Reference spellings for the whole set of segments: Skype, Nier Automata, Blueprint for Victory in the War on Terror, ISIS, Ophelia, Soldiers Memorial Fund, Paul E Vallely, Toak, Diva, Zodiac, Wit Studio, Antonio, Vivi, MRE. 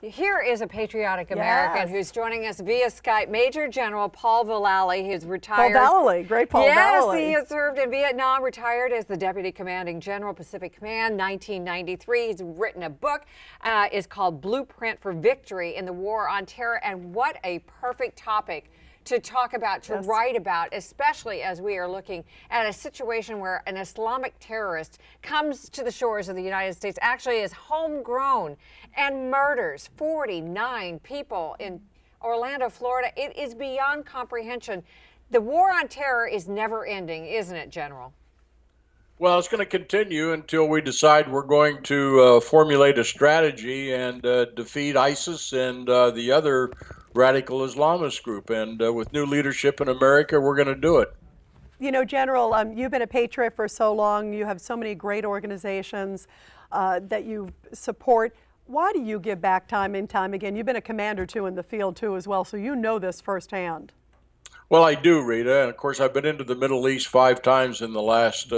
Here is a patriotic American who's joining us via Skype, Major General Paul Vallely. He's retired. Paul Vallely, great Paul Vallely. Yes, he has served in Vietnam, retired as the Deputy Commanding General, Pacific Command, 1993. He's written a book. It's called Blueprint for Victory in the War on Terror. And what a perfect topic to talk about, to write about, especially as we are looking at a situation where an Islamic terrorist comes to the shores of the United States, actually is homegrown, and murders 49 people in Orlando, Florida. It is beyond comprehension. The war on terror is never ending, isn't it, General? Well, it's going to continue until we decide we're going to formulate a strategy and defeat ISIS and the other radical Islamist group. And with new leadership in America, we're going to do it. You know, General, you've been a patriot for so long. You have so many great organizations that you support. Why do you give back time and time again? You've been a commander, too, in the field, too, as well. So you know this firsthand. Well, I do, Rita. And, of course, I've been into the Middle East 5 times in the last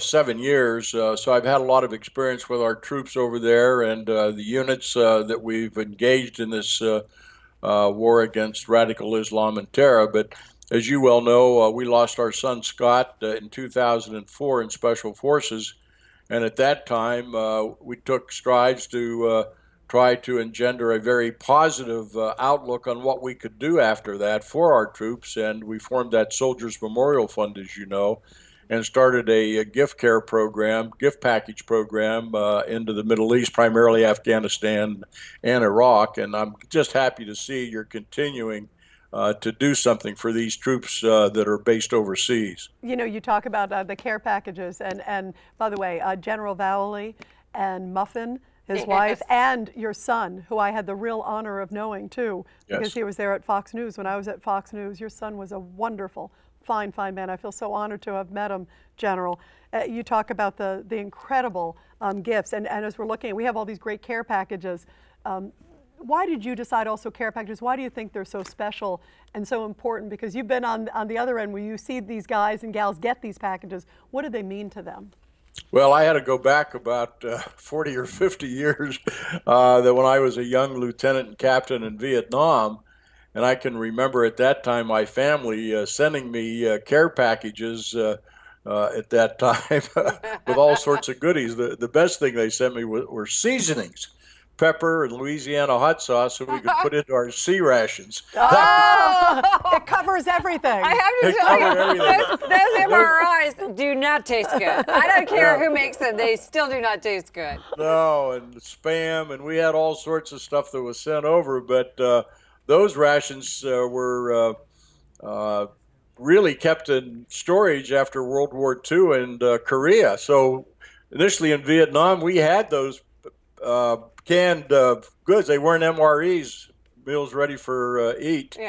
7 years. So I've had a lot of experience with our troops over there and the units that we've engaged in this war against radical Islam and terror. But as you well know, we lost our son Scott in 2004 in Special Forces. And at that time, we took strides to try to engender a very positive outlook on what we could do after that for our troops. And we formed that Soldiers Memorial Fund, as you know, and started a gift care program, gift package program into the Middle East, primarily Afghanistan and Iraq. And I'm just happy to see you're continuing to do something for these troops that are based overseas. You know, you talk about the care packages. And by the way, General Vallely and Muffin, his wife, and your son, who I had the real honor of knowing, too, because he was there at Fox News. When I was at Fox News, your son was a wonderful fine, fine man. I feel so honored to have met him, General. You talk about the incredible gifts, and as we're looking, we have all these great care packages. Why did you decide also care packages? Why do you think they're so special and so important? Because you've been on the other end where you see these guys and gals get these packages. What do they mean to them? Well, I had to go back about 40 or 50 years that when I was a young lieutenant and captain in Vietnam. And I can remember at that time my family sending me care packages at that time with all sorts of goodies. The best thing they sent me were seasonings, pepper and Louisiana hot sauce, so we could put into our sea rations. Oh, it covers everything. I have to tell you, those MRIs do not taste good. I don't care who makes them, they still do not taste good. No, and Spam, and we had all sorts of stuff that was sent over, but those rations were really kept in storage after World War II and Korea. So initially in Vietnam, we had those canned goods. They weren't MREs, meals ready for eating.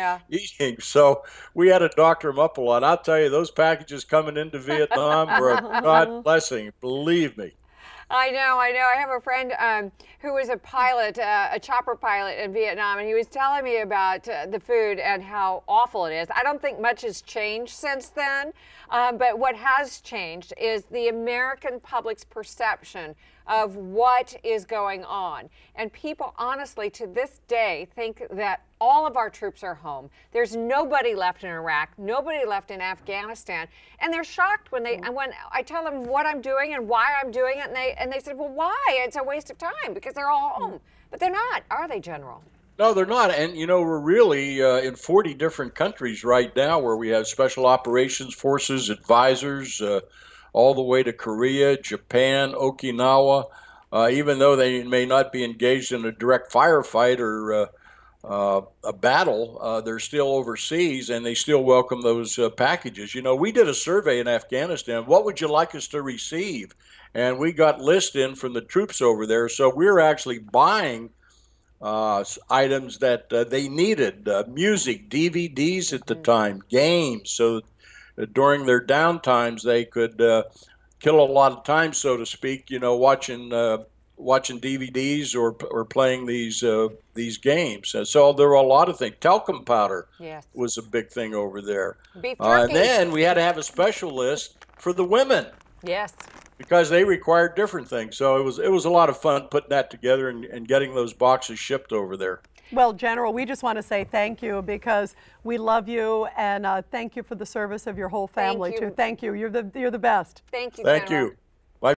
So we had to doctor them up a lot. I'll tell you, those packages coming into Vietnam were a God blessing, believe me. I know, I know. I have a friend who was a pilot, a chopper pilot in Vietnam, and he was telling me about the food and how awful it is. I don't think much has changed since then, but what has changed is the American public's perception of what is going on. And people honestly to this day think that all of our troops are home. There's nobody left in Iraq, nobody left in Afghanistan, and they're shocked when I tell them what I'm doing and why I'm doing it, and they said, well, why? It's a waste of time because they're all home. But they're not, are they, General? No, they're not. And, you know, we're really in 40 different countries right now where we have special operations forces, advisors, all the way to Korea, Japan, Okinawa, even though they may not be engaged in a direct firefight or a battle, they're still overseas and they still welcome those packages. You know, we did a survey in Afghanistan, what would you like us to receive? And we got lists in from the troops over there, so we're actually buying items that they needed, music, DVDs at the time, games, so during their downtimes, they could kill a lot of time, so to speak, you know, watching DVDs or playing these games. And so there were a lot of things. Talcum powder was a big thing over there. And then we had to have a special list for the women. Yes. because they required different things. So it was a lot of fun putting that together and getting those boxes shipped over there. Well, General, we just want to say thank you, because we love you, and thank you for the service of your whole family too. Thank you. You're the best. Thank you, General. Thank you.